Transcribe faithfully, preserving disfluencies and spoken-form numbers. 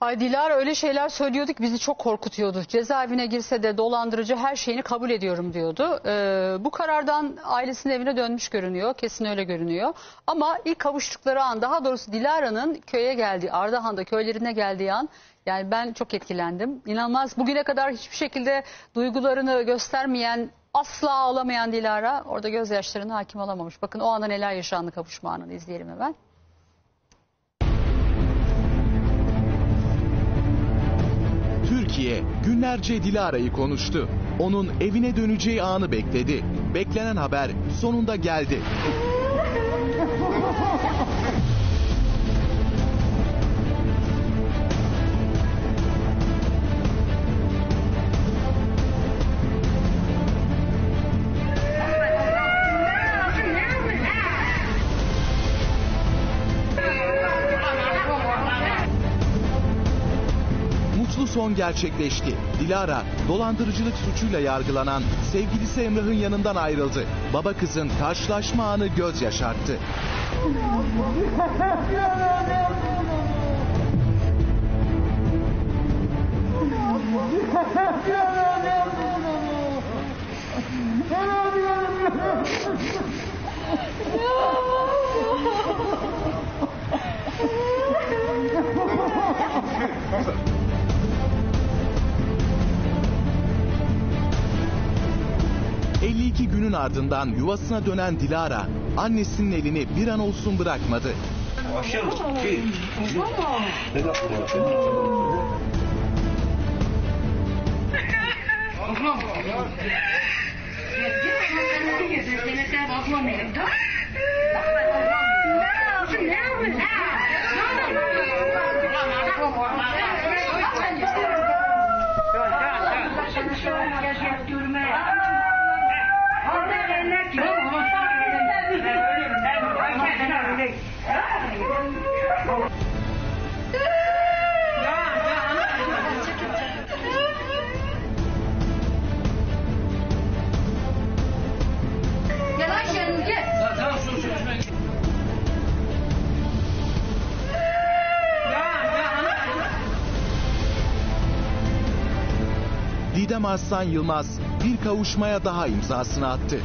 Ay Dilara öyle şeyler söylüyordu ki bizi çok korkutuyordu. Cezaevine girse de dolandırıcı her şeyini kabul ediyorum diyordu. Ee, bu karardan ailesinin evine dönmüş görünüyor. Kesin öyle görünüyor. Ama ilk kavuştukları an, daha doğrusu Dilara'nın köye geldiği, Ardahan'da köylerine geldiği an, yani ben çok etkilendim. İnanılmaz, bugüne kadar hiçbir şekilde duygularını göstermeyen, asla ağlamayan Dilara orada gözyaşlarına hakim olamamış. Bakın o anda neler yaşandı kavuşma anını izleyelim hemen. Türkiye günlerce Dilara'yı konuştu. Onun evine döneceği anı bekledi. Beklenen haber sonunda geldi. Son gerçekleşti. Dilara dolandırıcılık suçuyla yargılanan sevgilisi Emrah'ın yanından ayrıldı. Baba kızın karşılaşma anı göz yaşarttı. elli iki günün ardından yuvasına dönen Dilara, annesinin elini bir an olsun bırakmadı. Didem Arslan Yılmaz bir kavuşmaya daha imzasını attı.